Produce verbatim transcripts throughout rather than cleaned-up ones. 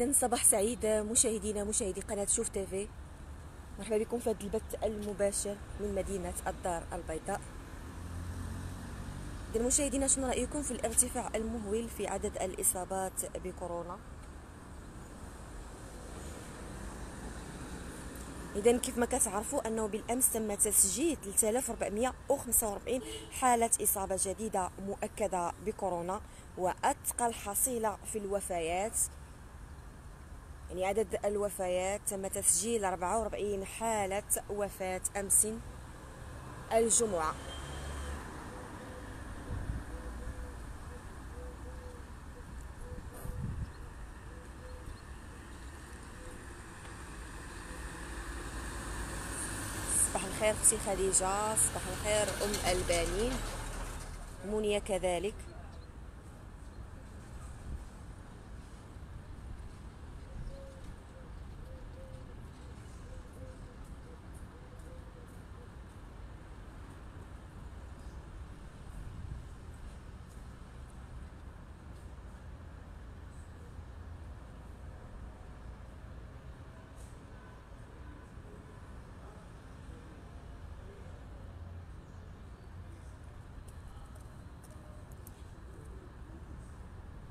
إذا صباح سعيد مشاهدينا مشاهدي قناة شوف تيفي، مرحبا بكم في هذا البث المباشر من مدينة الدار البيضاء. إذا مشاهدينا، شنو رأيكم في الارتفاع المهول في عدد الإصابات بكورونا؟ إذا كيف ما كتعرفوا أنه بالأمس تم تسجيل ثلاثة آلاف وأربعمائة وخمسة وأربعين حالة إصابة جديدة مؤكدة بكورونا، وأتقل حصيلة في الوفيات، يعني عدد الوفيات تم تسجيل أربعة وأربعين حالة وفاة أمس الجمعة. صباح الخير اختي خديجة، صباح الخير أم الباني، منية كذلك.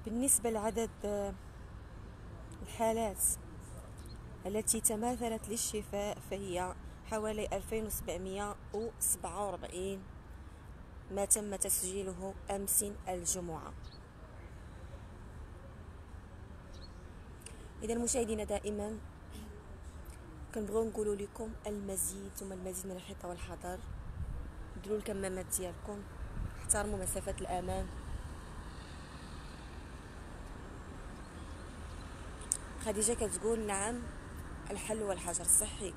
بالنسبة لعدد الحالات التي تماثلت للشفاء فهي حوالي ألفين وسبعمائة وسبعة وأربعين ما تم تسجيله أمس الجمعة. إذا مشاهدينا، دائما كنبغيو نقولوا لكم المزيد ثم المزيد من الحيطة والحذر. ديروا الكمامات ديالكم، احترموا مسافة الأمان. خديجة كتقول نعم، الحل والحجر الصحي.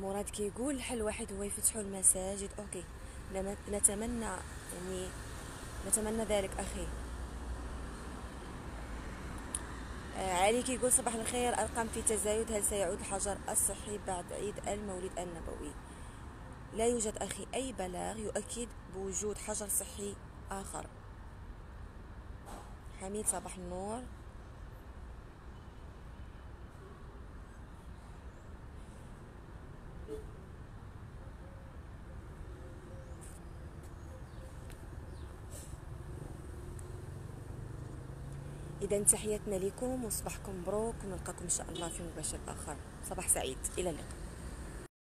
مراد كيقول الحل واحد هو يفتحوا المساجد. اوكي، نتمنى يعني نتمنى ذلك اخي. علي كيقول صباح الخير، ارقام في تزايد، هل سيعود الحجر الصحي بعد عيد المولد النبوي؟ لا يوجد اخي اي بلاغ يؤكد بوجود حجر صحي اخر. حميد صباح النور. إذا تحياتنا لكم وصباحكم مبروك، ونلقاكم إن شاء الله في مباشر آخر. صباح سعيد، إلى اللقاء.